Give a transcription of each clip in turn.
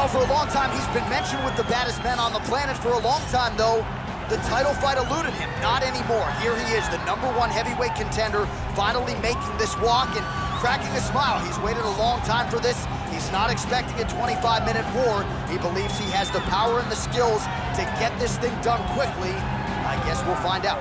Well, for a long time, he's been mentioned with the baddest men on the planet. For a long time, though, the title fight eluded him. Not anymore. Here he is, the #1 heavyweight contender, finally making this walk and cracking a smile. He's waited a long time for this. He's not expecting a 25-minute war. He believes he has the power and the skills to get this thing done quickly. I guess we'll find out.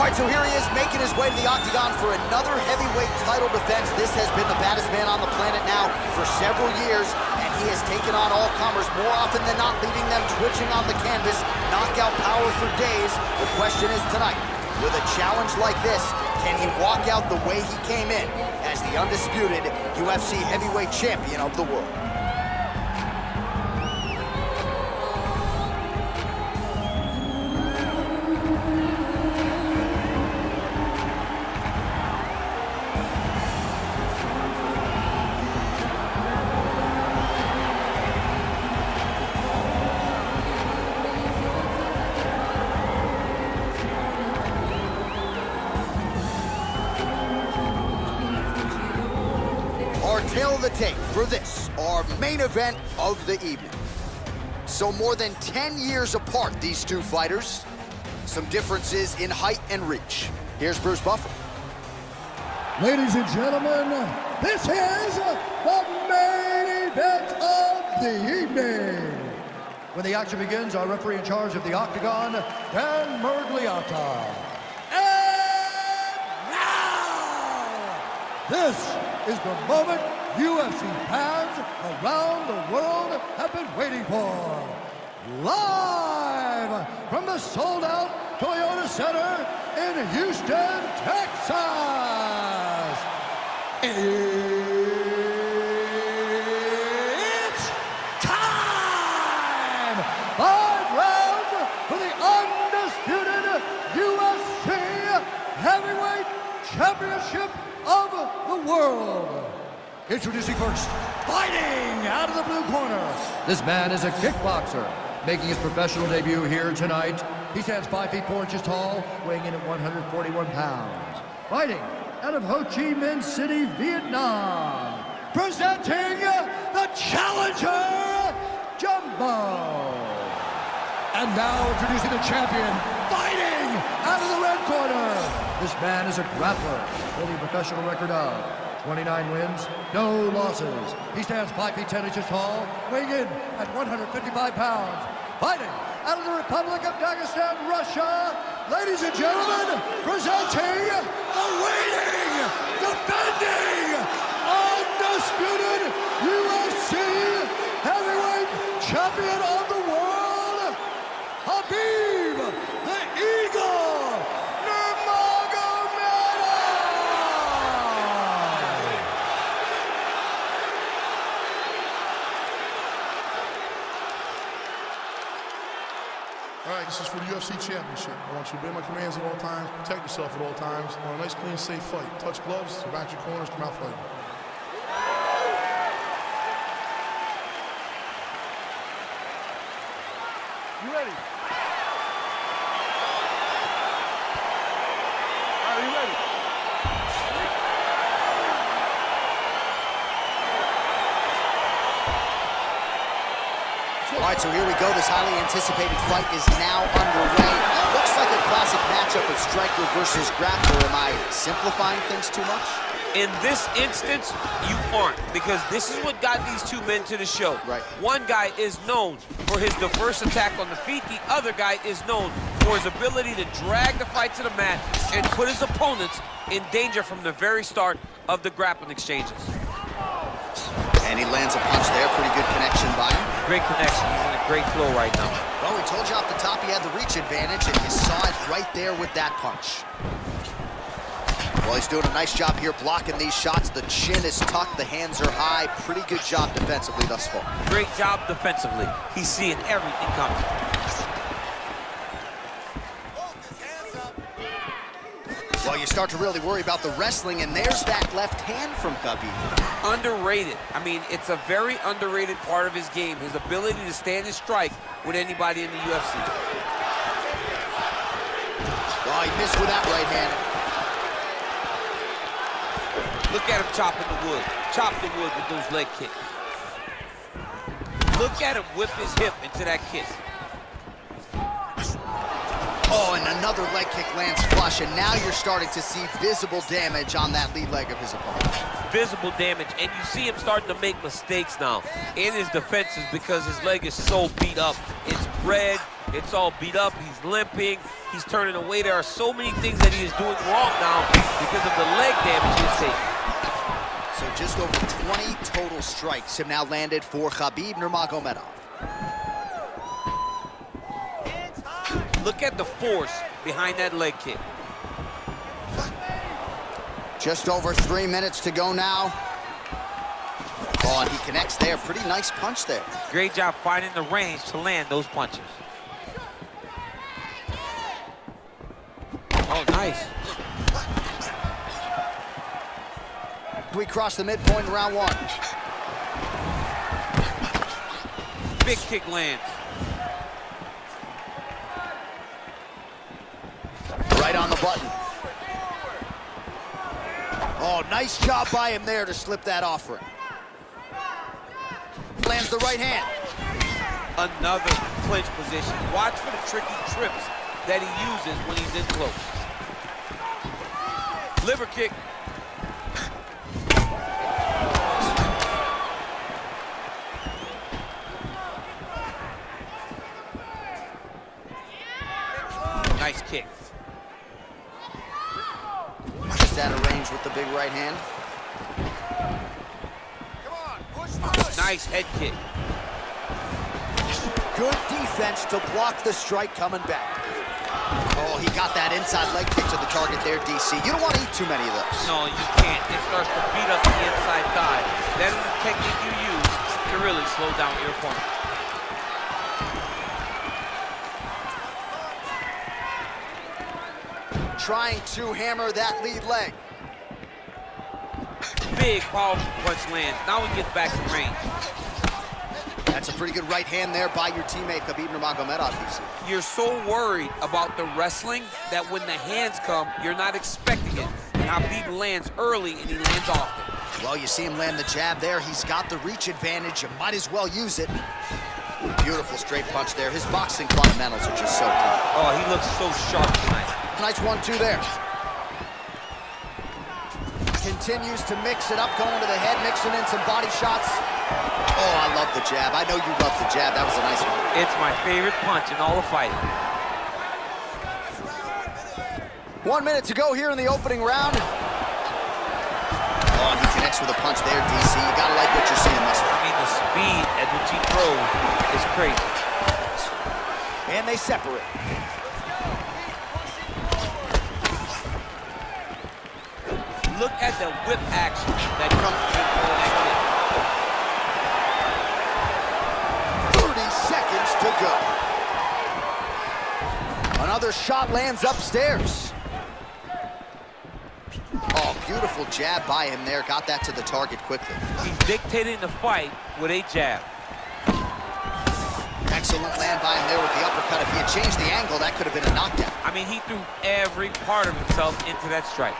All right, so here he is making his way to the octagon for another heavyweight title defense. This has been the baddest man on the planet now for several years, and he has taken on all comers more often than not, leaving them twitching on the canvas, knockout power for days. The question is tonight, with a challenge like this, can he walk out the way he came in as the undisputed UFC heavyweight champion of the world? Tail of the tape for this, our main event of the evening. So more than 10 years apart, these two fighters. Some differences in height and reach. Here's Bruce Buffer. Ladies and gentlemen, this is the main event of the evening. When the action begins, our referee in charge of the octagon, Dan Mergliotta. And now, this is the moment UFC fans around the world have been waiting for. Live from the sold-out Toyota Center in Houston, Texas, it's time! 5 rounds for the undisputed UFC Heavyweight Championship of the world. Introducing first, fighting out of the blue corner. This man is a kickboxer, making his professional debut here tonight. He stands 5 feet 4 inches tall, weighing in at 141 pounds. Fighting out of Ho Chi Minh City, Vietnam. Presenting the challenger, Jumbo. And now introducing the champion, fighting out of the red corner. This man is a grappler, holding a professional record of 29 wins, no losses. He stands 5 feet 10 inches tall, weighing in at 155 pounds. Fighting out of the Republic of Dagestan, Russia, ladies and gentlemen, presenting the reigning, defending, undisputed UFC heavyweight champion of the world, Khabib the Eagle . All right, this is for the UFC Championship. I want you to obey my commands at all times, protect yourself at all times. I want a nice, clean, safe fight. Touch gloves, back your corners, come out fighting. You ready? Are you ready? All right, so here we go. This highly anticipated fight is now underway. Looks like a classic matchup of striker versus grappler. Am I simplifying things too much? In this instance, you aren't, because this is what got these two men to the show. Right. One guy is known for his diverse attack on the feet. The other guy is known for his ability to drag the fight to the mat and put his opponents in danger from the very start of the grappling exchanges. And he lands a punch there. Pretty good connection by him. Great connection. He's in a great flow right now. Well, we told you off the top he had the reach advantage, and you saw it right there with that punch. Well, he's doing a nice job here blocking these shots. The chin is tucked. The hands are high. Pretty good job defensively thus far. Great job defensively. He's seeing everything coming. Well, you start to really worry about the wrestling, and there's that left hand from Khabib. Underrated. I mean, it's a very underrated part of his game, his ability to stand and strike with anybody in the UFC. Well, he missed with that right hand. Look at him chopping the wood. Chop the wood with those leg kicks. Look at him whip his hip into that kick. Oh, and another leg kick lands flush, and now you're starting to see visible damage on that lead leg of his opponent. Visible damage, and you see him starting to make mistakes now in his defenses because his leg is so beat up. It's red, it's all beat up, he's limping, he's turning away. There are so many things that he is doing wrong now because of the leg damage he's taking. So just over 20 total strikes have now landed for Khabib Nurmagomedov. Look at the force behind that leg kick. Just over 3 minutes to go now. Oh, and he connects there. Pretty nice punch there. Great job finding the range to land those punches. Oh, nice. We cross the midpoint in round one. Big kick lands. Right on the button. Oh, nice job by him there to slip that offering. Lands the right hand. Another clinch position. Watch for the tricky trips that he uses when he's in close. Liver kick. Nice kick. Just out of range with the big right hand. Come on, push. Nice head kick. Good defense to block the strike coming back. Oh, he got that inside leg kick to the target there, DC. You don't want to eat too many of those. No, you can't. It starts to beat up the inside thigh. That is the technique you use to really slow down your opponent. Trying to hammer that lead leg. Big powerful punch lands. Now he gets back to range. That's a pretty good right hand there by your teammate, Khabib Nurmagomedov. You're so worried about the wrestling that when the hands come, you're not expecting it. And Khabib lands early and he lands often. Well, you see him land the jab there. He's got the reach advantage. You might as well use it. Beautiful straight punch there. His boxing fundamentals are just so good. Oh, he looks so sharp tonight. Nice 1-2 there. Continues to mix it up, going to the head, mixing in some body shots. Oh, I love the jab. I know you love the jab. That was a nice one. It's my favorite punch in all of fighting. 1 minute to go here in the opening round. Oh, and he connects with a punch there, DC. You gotta like what you're seeing this one. I mean, the speed at which he throws is crazy. And they separate. Look at the whip action that comes from that kick. 30 seconds to go. Another shot lands upstairs. Oh, beautiful jab by him there. Got that to the target quickly. He's dictating the fight with a jab. Excellent land by him there with the uppercut. If he had changed the angle, that could have been a knockdown. I mean, he threw every part of himself into that strike.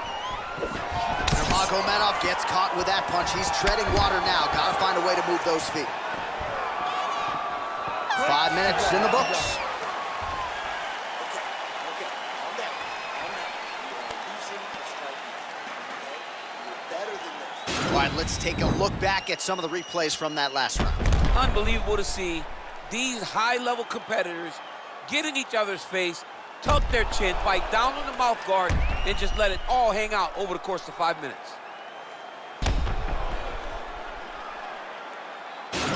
Nurmagomedov gets caught with that punch. He's treading water now. Gotta find a way to move those feet. 5 minutes in the books. All right, let's take a look back at some of the replays from that last round. Unbelievable to see these high-level competitors get in each other's face, tuck their chin, bite down on the mouth guard, and just let it all hang out over the course of 5 minutes.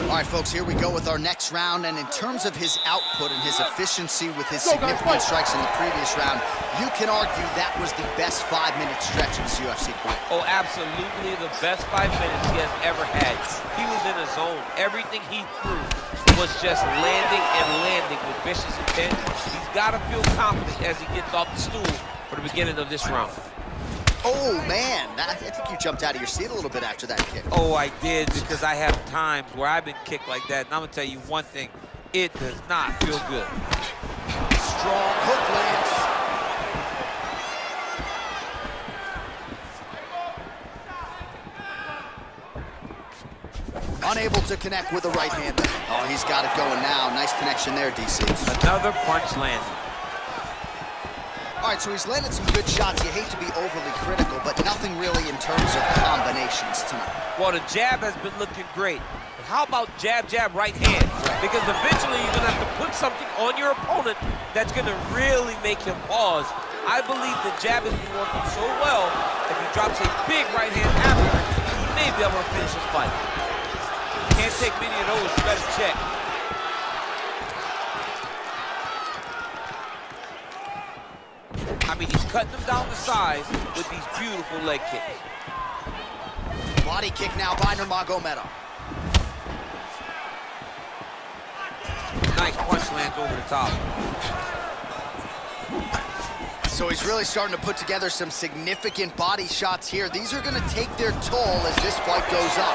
All right, folks, here we go with our next round. And in terms of his output and his efficiency with his significant strikes in the previous round, you can argue that was the best 5-minute stretch of his UFC career. Oh, absolutely the best 5 minutes he has ever had. He was in a zone. Everything he threw was just landing and landing with vicious intent. He's got to feel confident as he gets off the stool for the beginning of this round. Oh, man, I think you jumped out of your seat a little bit after that kick. Oh, I did, because I have times where I've been kicked like that, and I'm gonna tell you one thing, it does not feel good. Strong hook lands. Unable to connect with the right hand. Oh, he's got it going now. Nice connection there, DC. Another punch landed. All right, so he's landed some good shots. You hate to be overly critical, but nothing really in terms of combinations tonight. Well, the jab has been looking great. But how about jab, jab, right hand? Because eventually you're gonna have to put something on your opponent that's gonna really make him pause. I believe the jab has been working so well, if he drops a big right hand afterwards, he may be able to finish his fight. Can't take many of those, you better check. I mean, he's cutting them down to size with these beautiful leg kicks. Body kick now by Nurmagomedov. Nice punch lands over the top. So he's really starting to put together some significant body shots here. These are gonna take their toll as this fight goes up.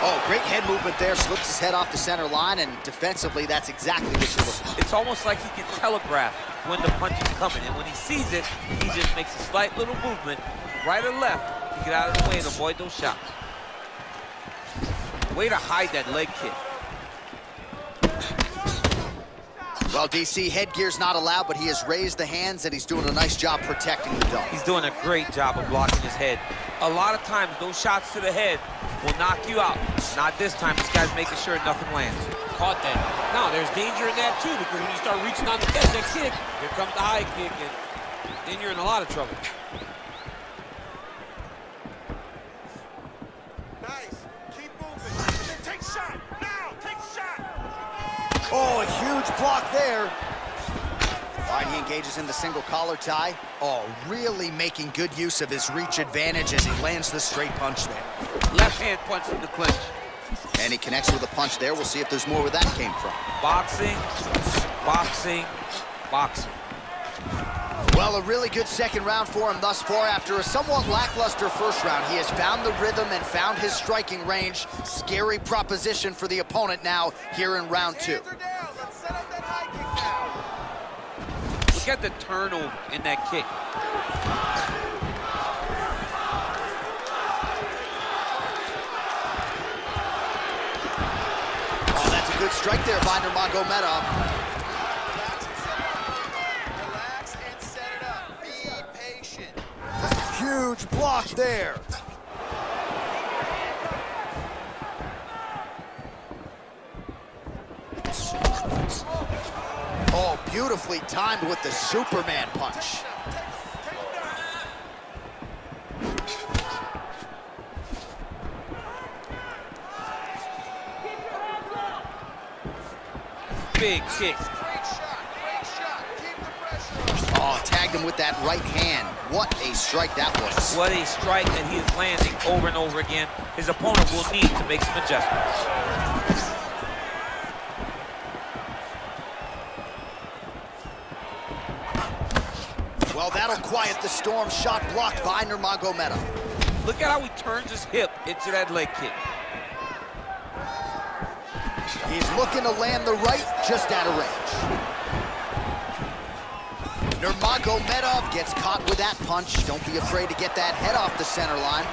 Oh, great head movement there, slips his head off the center line, and defensively, that's exactly what you look for. It's almost like he can telegraph when the punch is coming, and when he sees it, he just makes a slight little movement, right or left, to get out of the way and avoid those shots. Way to hide that leg kick. Well, DC, headgear's not allowed, but he has raised the hands, and he's doing a nice job protecting the dome. He's doing a great job of blocking his head. A lot of times, those shots to the head will knock you out. Not this time, this guy's making sure nothing lands. Caught that. Now, there's danger in that, too, because when you start reaching on the head, that kick, here comes the high kick, and then you're in a lot of trouble. Nice. Keep moving. Take shot. Now, take shot. Oh, a huge block there. All right, he engages in the single collar tie. Oh, really making good use of his reach advantage as he lands the straight punch there. Left hand punch in the clinch. And he connects with a punch there. We'll see if there's more where that came from. Boxing, boxing, boxing. Well, a really good second round for him thus far. After a somewhat lackluster first round, he has found the rhythm and found his striking range. Scary proposition for the opponent now here in round two. Look at the turnover in that kick. Oh, that's a good strike there by Nurmagomedov. Relax and set it up. Be patient. Huge block there. Oh, beautifully timed with the Superman punch. Big kick. Oh, tagged him with that right hand. What a strike that was. What a strike that he is landing over and over again. His opponent will need to make some adjustments. Well, that'll quiet the storm. Shot blocked by Nurmagomedov. Look at how he turns his hip into that leg kick. He's looking to land the right just out of range. Nurmagomedov gets caught with that punch. Don't be afraid to get that head off the center line.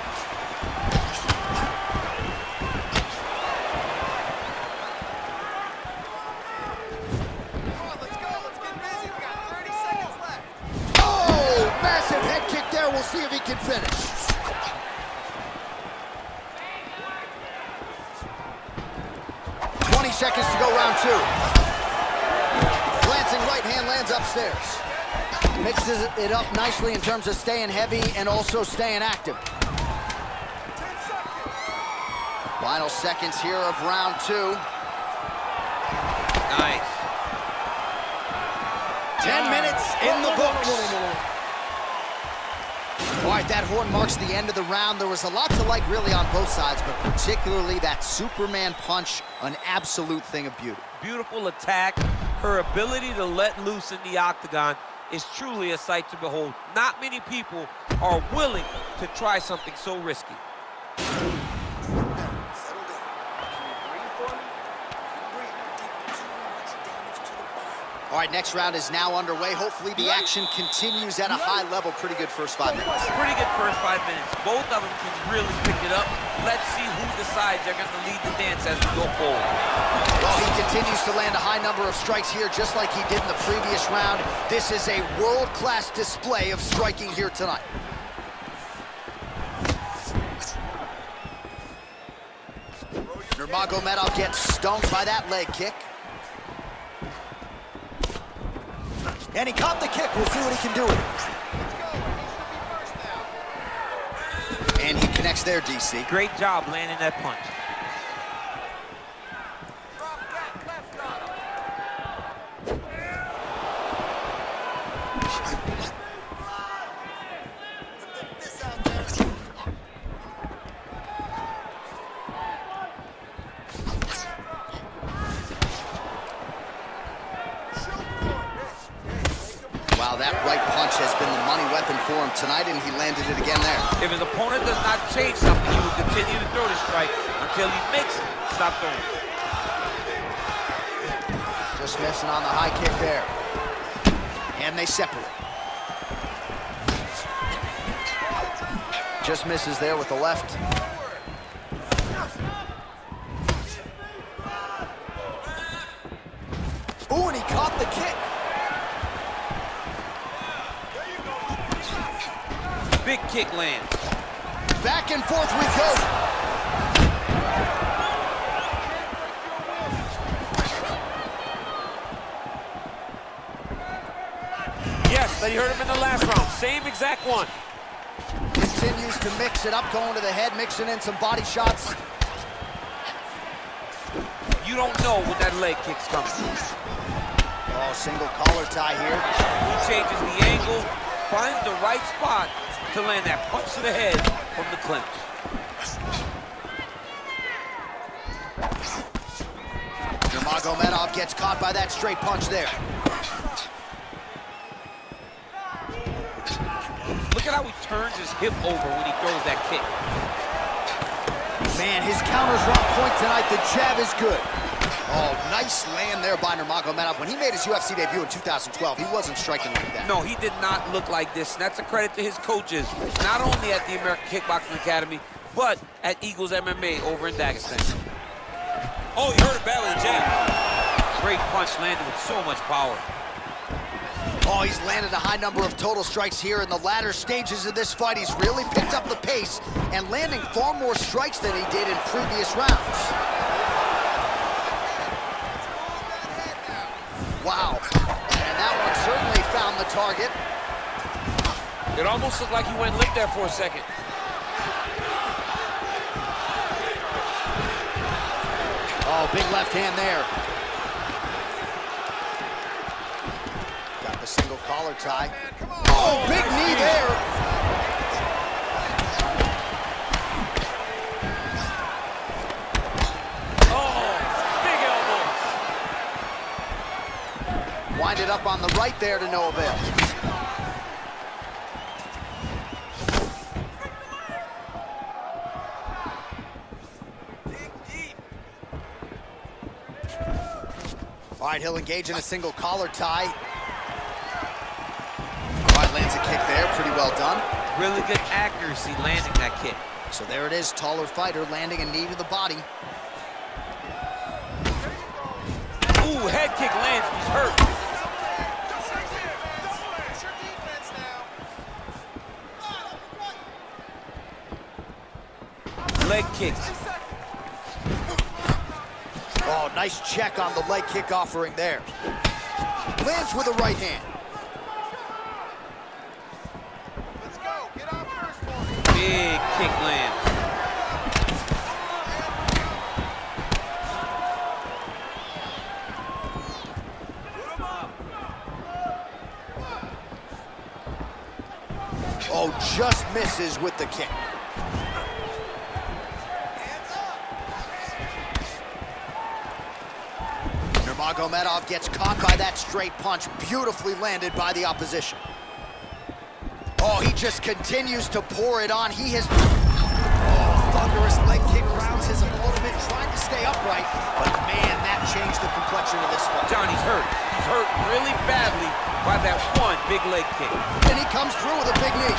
We'll see if he can finish. Twenty seconds to go, round two. Glancing right hand lands upstairs. Mixes it up nicely in terms of staying heavy and also staying active. Final seconds here of round two. Nice. 10 minutes in the books. All right, that horn marks the end of the round. There was a lot to like really on both sides, but particularly that Superman punch, an absolute thing of beauty. Beautiful attack. Her ability to let loose in the octagon is truly a sight to behold. Not many people are willing to try something so risky. All right, next round is now underway. Hopefully the action continues at a high level. Pretty good first 5 minutes. Pretty good first 5 minutes. Both of them can really pick it up. Let's see who decides they're going to lead the dance as we go forward. Well, he continues to land a high number of strikes here, just like he did in the previous round. This is a world-class display of striking here tonight. Nurmagomedov gets stung by that leg kick. And he caught the kick. We'll see what he can do with it. And he connects there, DC. Great job landing that punch. Wow, that right punch has been the money weapon for him tonight, and he landed it again there. If his opponent does not change something, he will continue to throw the strike until he makes it stop throwing. Just missing on the high kick there. And they separate. Just misses there with the left. Ooh, and he caught the kick. Big kick lands. Back and forth we go. Yes, they heard him in the last round. Same exact one. Continues to mix it up, going to the head, mixing in some body shots. You don't know what that leg kick's coming. Oh, single collar tie here. He changes the angle, finds the right spot to land that punch to the head from the clinch. Nurmagomedov gets caught by that straight punch there. Look at how he turns his hip over when he throws that kick. Man, his counter's on point tonight. The jab is good. Oh, nice land there by Nurmagomedov. When he made his UFC debut in 2012, he wasn't striking like that. No, he did not look like this. And that's a credit to his coaches, not only at the American Kickboxing Academy, but at Eagles MMA over in Dagestan. Oh, he heard a belly jab. Great punch landed with so much power. Oh, he's landed a high number of total strikes here in the latter stages of this fight. He's really picked up the pace and landing far more strikes than he did in previous rounds. Wow, and that one certainly found the target. It almost looked like he went limp there for a second. Oh, big left hand there. Got the single collar tie. Oh, big knee there. Winded up on the right there to no avail. Dig deep. All right, he'll engage in a single collar tie. All right, lands a kick there, pretty well done. Really good accuracy landing that kick. So there it is, taller fighter landing a knee to the body. Ooh, head kick lands, he's hurt. Leg kick. Oh, nice check on the leg kick offering there. Lands with a right hand. Let's go. Get out first, boy. Big kick lands. Oh, just misses with the kick. Nurmagomedov gets caught by that straight punch, beautifully landed by the opposition. Oh, he just continues to pour it on. He has... Oh, thunderous leg kick rounds his opponent, trying to stay upright. But, man, that changed the complexion of this fight. Johnny's hurt. He's hurt really badly by that one big leg kick. And he comes through with a big knee.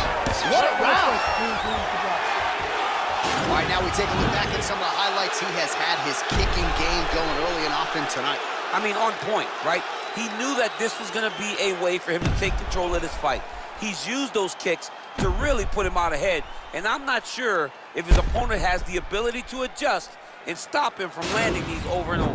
What a round! All right, now we take a look back at some of the highlights. He has had his kicking game going early and often tonight. I mean, on point, right? He knew that this was going to be a way for him to take control of this fight. He's used those kicks to really put him out ahead, and I'm not sure if his opponent has the ability to adjust and stop him from landing these over and over.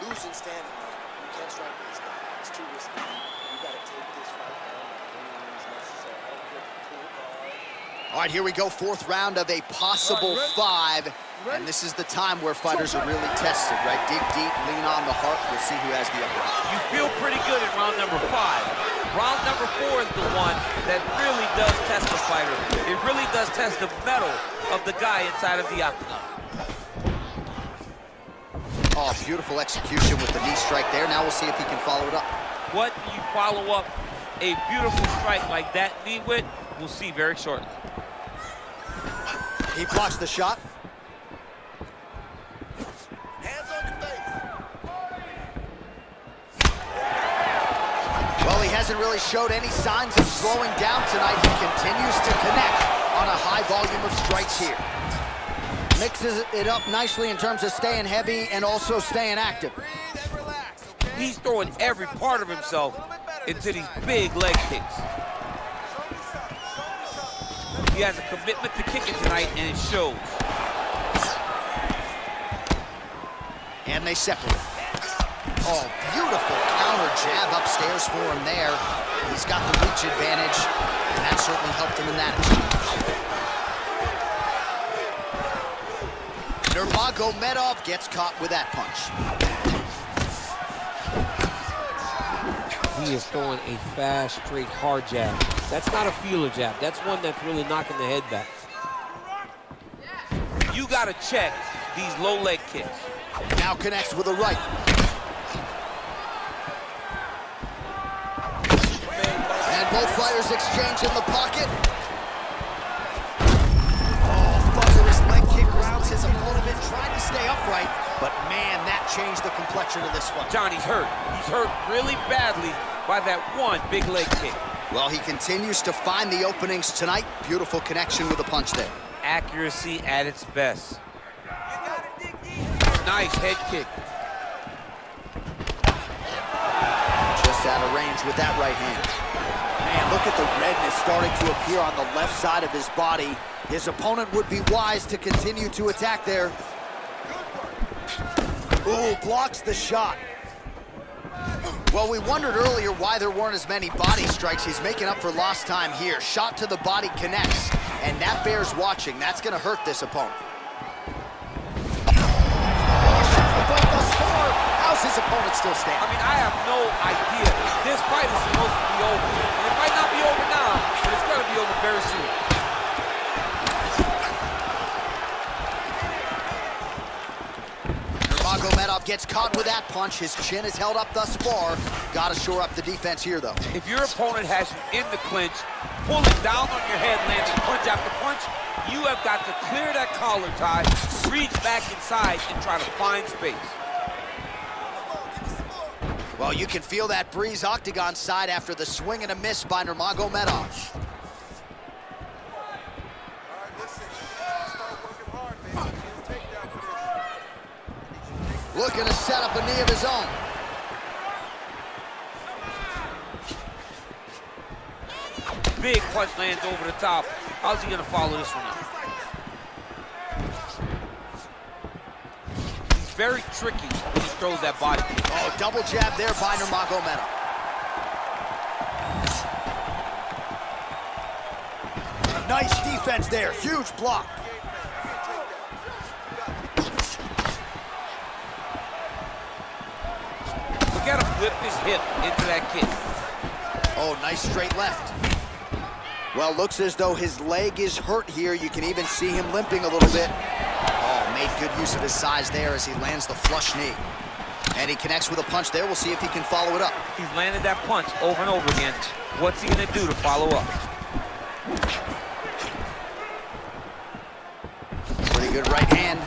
You're losing standing. You can't strike with this guy. It's too risky. You got to take this fight down by any means necessary. I don't care if you pull. All right, here we go. Fourth round of a possible five. And this is the time where fighters are really tested, right? Dig deep, lean on the heart. We'll see who has the upper hand. You feel pretty good in round number 5. Round number 4 is the one that really does test the fighter. It really does test the mettle of the guy inside of the octagon. Oh, beautiful execution with the knee strike there. Now we'll see if he can follow it up. What do you follow up a beautiful strike like that knee with? We'll see very shortly. He blocks the shot. Hasn't really showed any signs of slowing down tonight. He continues to connect on a high volume of strikes here. Mixes it up nicely in terms of staying heavy and also staying active. He's throwing every part of himself into these big leg kicks. He has a commitment to kicking tonight, and it shows. And they separate. Oh, beautiful counter jab upstairs for him there. He's got the reach advantage, and that certainly helped him in that exchange. Nurmagomedov gets caught with that punch. He is throwing a fast, straight, hard jab. That's not a feeler jab. That's one that's really knocking the head back. You got to check these low leg kicks. Now connects with a right. Both fighters exchange in the pocket. Oh, thunderous leg kick rounds his opponent, trying to stay upright. But, man, that changed the complexion of this one. Johnny's hurt. He's hurt really badly by that one big leg kick. Well, he continues to find the openings tonight. Beautiful connection with a punch there. Accuracy at its best. Nice head kick. Just out of range with that right hand. Man, look at the redness starting to appear on the left side of his body. His opponent would be wise to continue to attack there. Ooh, blocks the shot. Well, we wondered earlier why there weren't as many body strikes. He's making up for lost time here. Shot to the body connects, and that bears watching. That's going to hurt this opponent. How's his opponent still standing? I mean, I have no idea. This fight is supposed to be over. And it might not be over now, but it's going to be over very soon. Nurmagomedov gets caught with that punch. His chin is held up thus far. Got to shore up the defense here, though. If your opponent has you in the clinch, pulling down on your head, landing punch after punch, you have got to clear that collar tie, reach back inside, and try to find space. Well, you can feel that breeze octagon side after the swing and a miss by Nurmagomedov. Looking to set up a knee of his own. Big punch lands over the top. How's he gonna follow this one up? He's very tricky. Throws that body. Oh, double jab there by Nurmagomedov. Nice defense there. Huge block. Look at him whip his hip into that kick. Oh, nice straight left. Well, looks as though his leg is hurt here. You can even see him limping a little bit. Oh, made good use of his size there as he lands the flush knee. And he connects with a punch there. We'll see if he can follow it up. He's landed that punch over and over again. What's he going to do to follow up? Good right hand.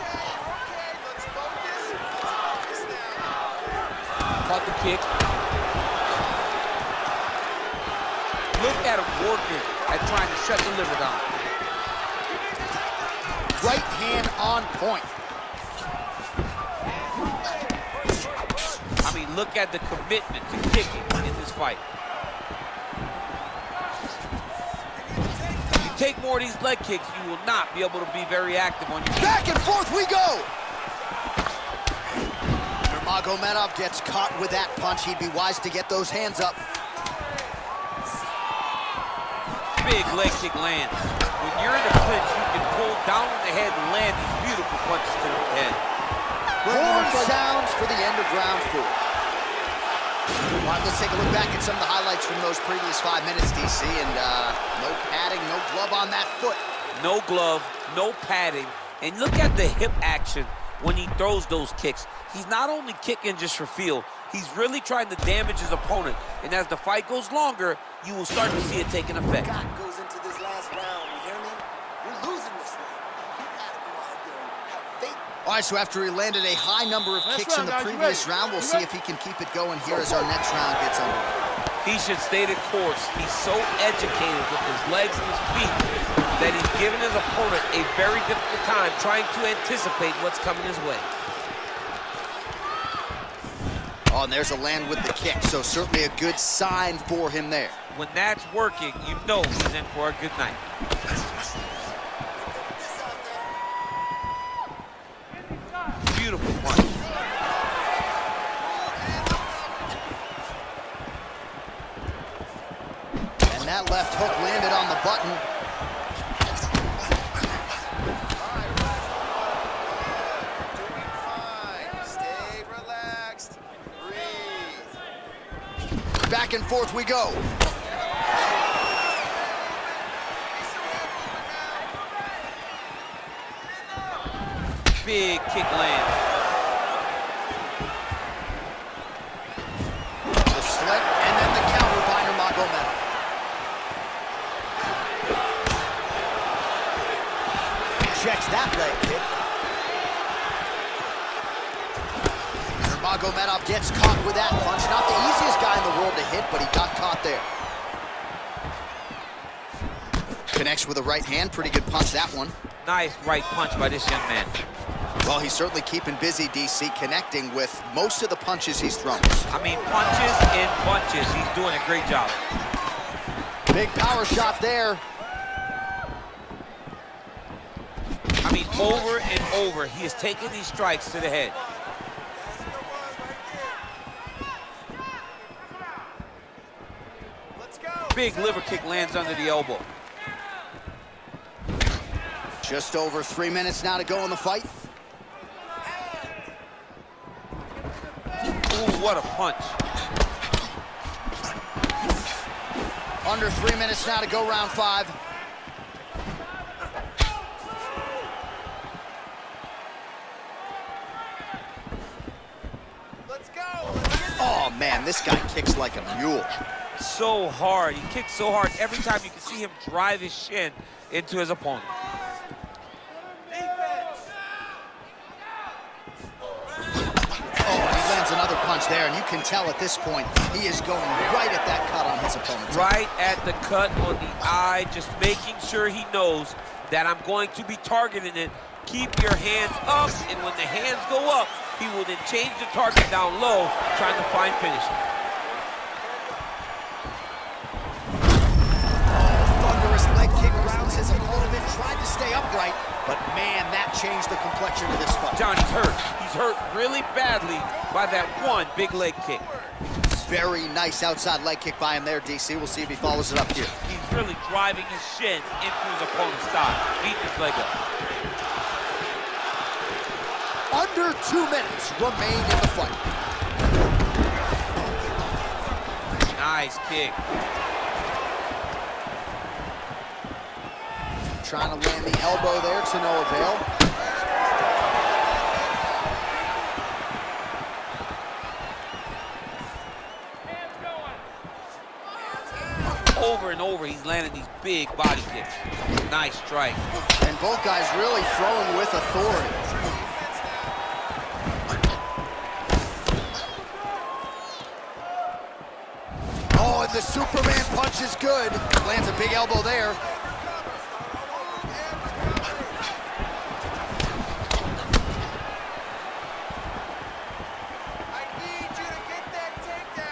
Caught the kick. Look at him working at trying to shut the liver down. Right hand on point. I mean, look at the commitment to kicking in this fight. Take more of these leg kicks, you will not be able to be very active on your feet. Back and forth we go! Nurmagomedov gets caught with that punch. He'd be wise to get those hands up. Big leg kick lands. When you're in a clinch, you can pull down on the head and land these beautiful punches to the head. Horn sounds for the end of round 4. All right, let's take a look back at some of the highlights from those previous 5 minutes, DC, and no padding, no glove on that foot. No glove, no padding, and look at the hip action when he throws those kicks. He's not only kicking just for feel, he's really trying to damage his opponent, and as the fight goes longer, you will start to see it taking effect. God goes into this last round, you hear me? We're losing this round. All right, so after he landed a high number of kicks in the previous round, we'll see if he can keep it going here as our next round gets underway. He should stay the course. He's so educated with his legs and his feet that he's given his opponent a very difficult time trying to anticipate what's coming his way. Oh, and there's a land with the kick, so certainly a good sign for him there. When that's working, you know he's in for a good night. Beautiful punch. And that left hook landed on the button. Back and forth we go. Big kick lands. The slip and then the counter by Nurmagomedov. Checks that leg kick. Nurmagomedov gets caught with that punch. Not the easiest guy in the world to hit, but he got caught there. Connects with a right hand. Pretty good punch, that one. Nice right punch by this young man. Well, he's certainly keeping busy, DC, connecting with most of the punches he's thrown. I mean, punches and punches. He's doing a great job. Big power shot there. I mean, over and over, he is taking these strikes to the head. Big liver kick lands under the elbow. Just over 3 minutes now to go in the fight. Ooh, what a punch. Under 3 minutes now to go round 5. Let's go. Oh, man, this guy kicks like a mule. So hard. He kicks so hard. Every time you can see him drive his shin into his opponent. Oh, he lands another punch there, and you can tell at this point he is going right at that cut on his opponent. Right at the cut on the eye, just making sure he knows that I'm going to be targeting it. Keep your hands up, and when the hands go up, he will then change the target down low, trying to find finishing. His opponent tried to stay upright, but man, that changed the complexion of this fight. Johnny's hurt. He's hurt really badly by that one big leg kick. Very nice outside leg kick by him there, DC. We'll see if he follows it up here. He's really driving his shin into his opponent's thigh, beating his leg up. Under 2 minutes remain in the fight. Nice kick. Trying to land the elbow there to no avail. Hands going. over and over, he's landed these big body kicks. Nice strike. And both guys really throwing with authority. Oh, and the Superman punch is good. Lands a big elbow there.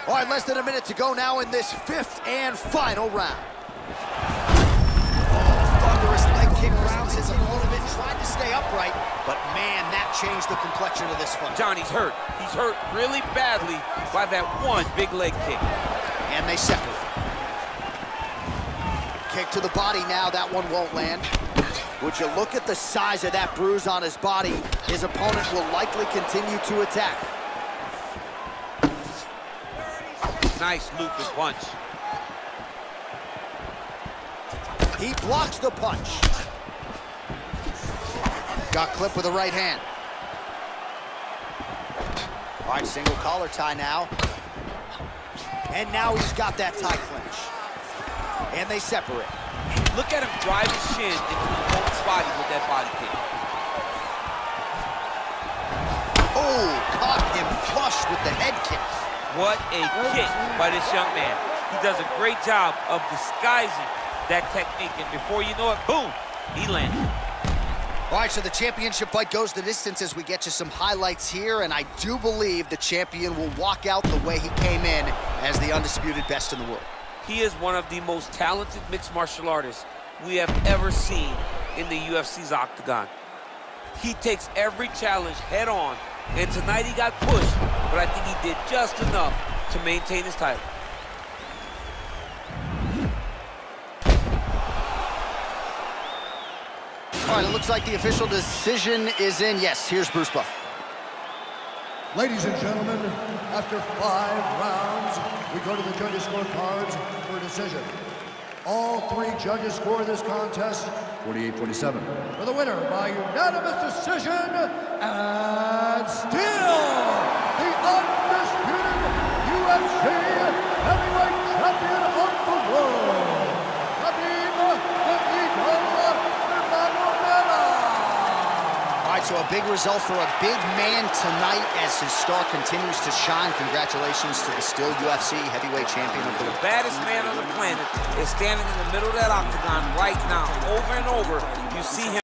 All right, less than a minute to go now in this fifth and final round. Oh, thunderous leg kick rounds his opponent, tried to stay upright, but man, that changed the complexion of this fight. Johnny's hurt. He's hurt really badly by that one big leg kick. And they separate. Kick to the body now, that one won't land. Would you look at the size of that bruise on his body? His opponent will likely continue to attack. Nice loop and punch. He blocks the punch. Got clipped with the right hand. All right, single collar tie now. And now he's got that tie clinch. And they separate. Look at him drive his shin into the opponent's body with that body kick. Oh, caught him flush with the head kick. What a kick by this young man. He does a great job of disguising that technique, and before you know it, boom, he landed. All right, so the championship fight goes the distance as we get you some highlights here, and I do believe the champion will walk out the way he came in as the undisputed best in the world. He is one of the most talented mixed martial artists we have ever seen in the UFC's octagon. He takes every challenge head on, and tonight he got pushed, but I think he did just enough to maintain his title. All right, it looks like the official decision is in. Yes, here's Bruce Buffer. Ladies and gentlemen, after 5 rounds, we go to the judges' scorecards for a decision. All 3 judges score this contest 48-47. For the winner by unanimous decision, and still undisputed UFC heavyweight champion of the world, Khabib Nurmagomedov. All right, so a big result for a big man tonight as his star continues to shine. Congratulations to the still UFC heavyweight champion of the world. The baddest man on the planet is standing in the middle of that octagon right now. Over and over, you see him.